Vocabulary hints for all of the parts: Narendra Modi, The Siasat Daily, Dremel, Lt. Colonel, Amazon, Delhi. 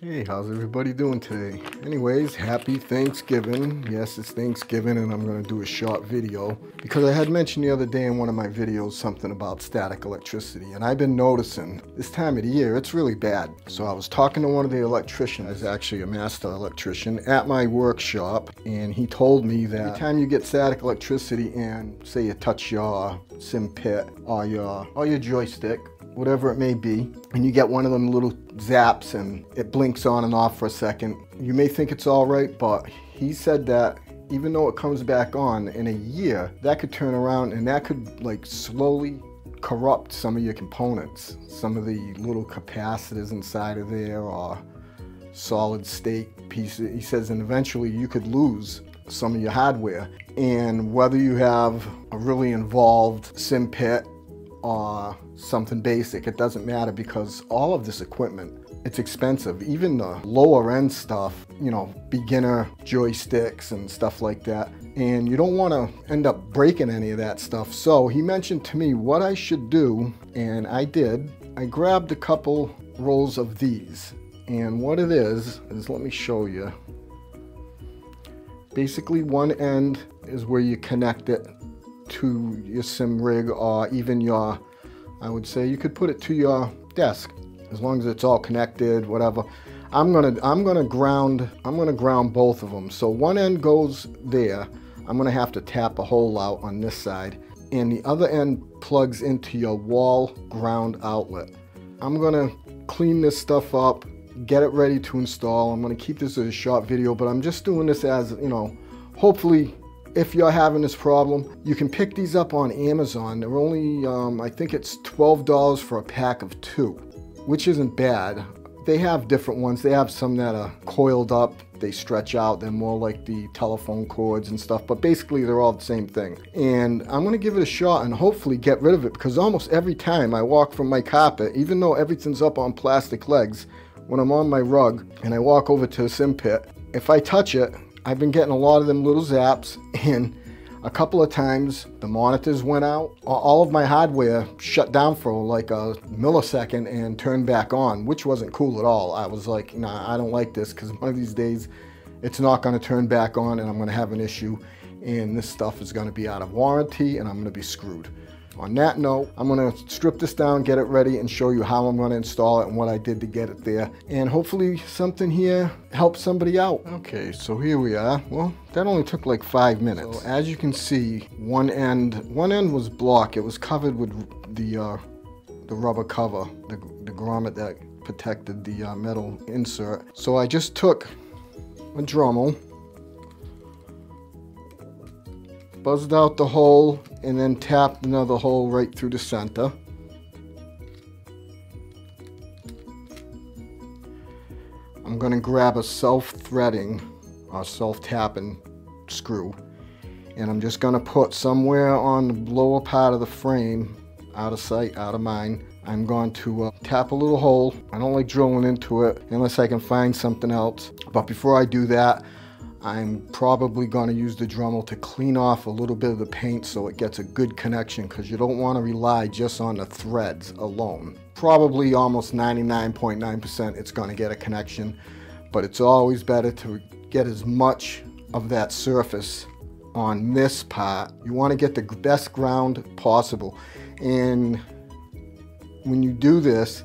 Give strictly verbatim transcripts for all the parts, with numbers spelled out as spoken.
Hey, how's everybody doing today? Anyways, happy Thanksgiving. Yes, it's Thanksgiving and I'm going to do a short video because I had mentioned the other day in one of my videos something about static electricity, and I've been noticing this time of the year it's really bad. So I was talking to one of the electricians, actually a master electrician at my workshop, and he told me that every time you get static electricity and say you touch your sim pit or your, or your joystick, whatever it may be, and you get one of them little zaps and it blinks on and off for a second, you may think it's all right, but he said that even though it comes back on in a year, that could turn around and that could like slowly corrupt some of your components, some of the little capacitors inside of there or solid state pieces. He says, and eventually you could lose some of your hardware. And whether you have a really involved sim pit or something basic, it doesn't matter, because all of this equipment, it's expensive. Even the lower end stuff, you know, beginner joysticks and stuff like that, and you don't want to end up breaking any of that stuff. So he mentioned to me what I should do, and I did. I grabbed a couple rolls of these, and what it is is, let me show you. Basically, one end is where you connect it to your sim rig, or even your, I would say you could put it to your desk, as long as it's all connected, whatever. I'm gonna I'm gonna ground I'm gonna ground both of them. So one end goes there. I'm gonna have to tap a hole out on this side, and the other end plugs into your wall ground outlet. I'm gonna clean this stuff up, get it ready to install. I'm gonna keep this as a short video, but I'm just doing this as, you know, hopefully if you're having this problem, you can pick these up on Amazon. They're only, um, I think it's twelve dollars for a pack of two, which isn't bad. They have different ones. They have some that are coiled up, they stretch out, they're more like the telephone cords and stuff, but basically they're all the same thing. And I'm gonna give it a shot and hopefully get rid of it, because almost every time I walk from my carpet, even though everything's up on plastic legs, when I'm on my rug and I walk over to the sim pit, if I touch it, I've been getting a lot of them little zaps, and a couple of times the monitors went out. All of my hardware shut down for like a millisecond and turned back on, which wasn't cool at all. I was like, nah, I don't like this, because one of these days it's not going to turn back on and I'm going to have an issue, and this stuff is going to be out of warranty and I'm going to be screwed. On that note, I'm going to strip this down, get it ready, and show you how I'm going to install it and what I did to get it there. And hopefully something here helps somebody out. Okay, so here we are. Well, that only took like five minutes. So as you can see, one end one end was blocked. It was covered with the, uh, the rubber cover, the, the grommet that protected the uh, metal insert. So I just took a Dremel, buzzed out the hole, and then tapped another hole right through the center. I'm going to grab a self-threading or self-tapping screw, and I'm just going to put somewhere on the lower part of the frame, out of sight, out of mind. I'm going to uh, tap a little hole. I don't like drilling into it unless I can find something else. But before I do that, I'm probably going to use the Dremel to clean off a little bit of the paint so it gets a good connection, because you don't want to rely just on the threads alone. Probably almost ninety-nine point nine percent it's going to get a connection, but it's always better to get as much of that surface on this part. You want to get the best ground possible, and when you do this,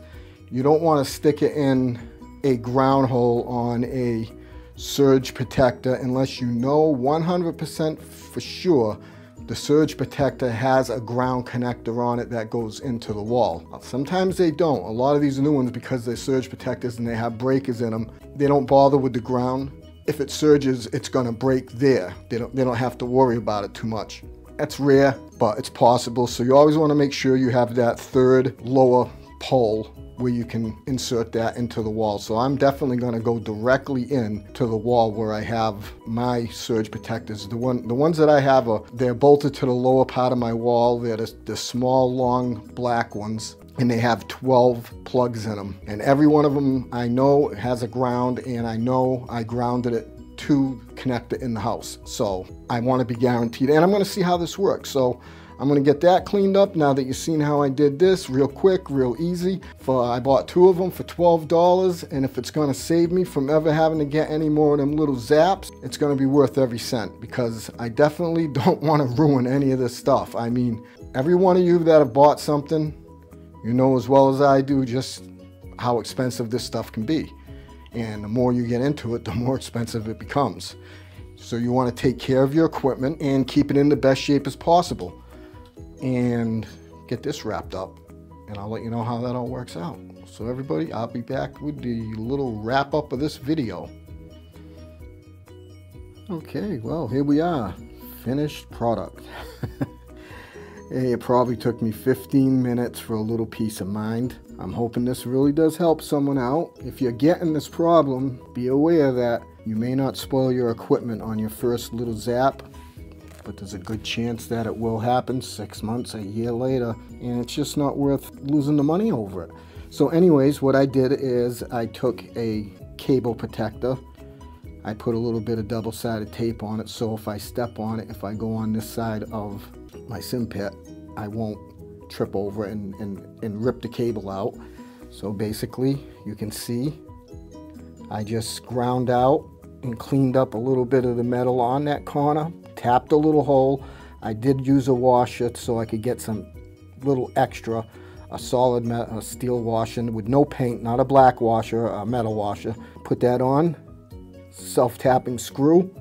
you don't want to stick it in a ground hole on a surge protector unless you know one hundred percent for sure the surge protector has a ground connector on it that goes into the wall. Sometimes they don't. A lot of these new ones, because they're surge protectors and they have breakers in them, they don't bother with the ground. If it surges, it's going to break there. They don't, they don't have to worry about it too much. That's rare, but it's possible. So you always want to make sure you have that third lower pole where you can insert that into the wall. So I'm definitely going to go directly in to the wall where I have my surge protectors. The one, the ones that I have, are, they're bolted to the lower part of my wall. They're the, the small, long, black ones, and they have twelve plugs in them. And every one of them I know has a ground, and I know I grounded it to connect it in the house. So I want to be guaranteed, and I'm going to see how this works. So I'm gonna get that cleaned up now that you've seen how I did this real quick, real easy. For I bought two of them for twelve dollars, and if it's gonna save me from ever having to get any more of them little zaps, it's gonna be worth every cent, because I definitely don't wanna ruin any of this stuff. I mean, every one of you that have bought something, you know as well as I do just how expensive this stuff can be. And the more you get into it, the more expensive it becomes. So you want to take care of your equipment and keep it in the best shape as possible. And get this wrapped up, and I'll let you know how that all works out. So everybody, I'll be back with the little wrap up of this video. Okay, well, here we are, finished product. It probably took me fifteen minutes for a little peace of mind. I'm hoping this really does help someone out. If you're getting this problem, be aware that you may not spoil your equipment on your first little zap, but there's a good chance that it will happen six months, a year later, and it's just not worth losing the money over it. So anyways, what I did is I took a cable protector. I put a little bit of double-sided tape on it, so if I step on it, if I go on this side of my sim pit, I won't trip over and, and, and rip the cable out. So basically, you can see, I just ground out and cleaned up a little bit of the metal on that corner, tapped a little hole. I did use a washer so I could get some little extra, a solid metal, a steel washer with no paint, not a black washer, a metal washer. Put that on, self-tapping screw,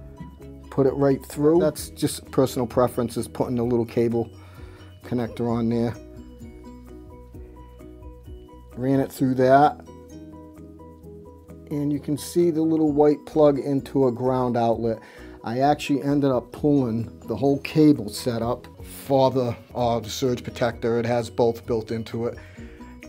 put it right through. That's just personal preference, is putting a little cable connector on there. Ran it through that, and you can see the little white plug into a ground outlet. I actually ended up pulling the whole cable setup for the, uh, the surge protector. It has both built into it.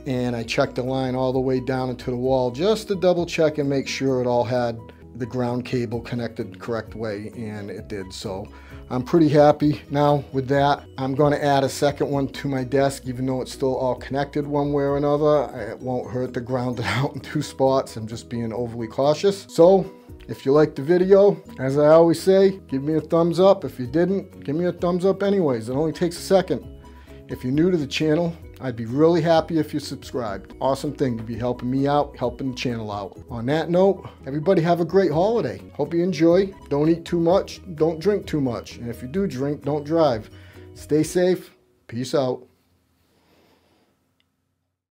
And I checked the line all the way down into the wall just to double check and make sure it all had the ground cable connected the correct way, and it did. So I'm pretty happy now with that. I'm going to add a second one to my desk, even though it's still all connected one way or another. It won't hurt to ground it out in two spots. I'm just being overly cautious. So if you liked the video, as I always say, give me a thumbs up. If you didn't, give me a thumbs up anyways. It only takes a second. If you're new to the channel, I'd be really happy if you subscribed. Awesome thing to be helping me out, helping the channel out. On that note, everybody have a great holiday. Hope you enjoy. Don't eat too much. Don't drink too much. And if you do drink, don't drive. Stay safe. Peace out.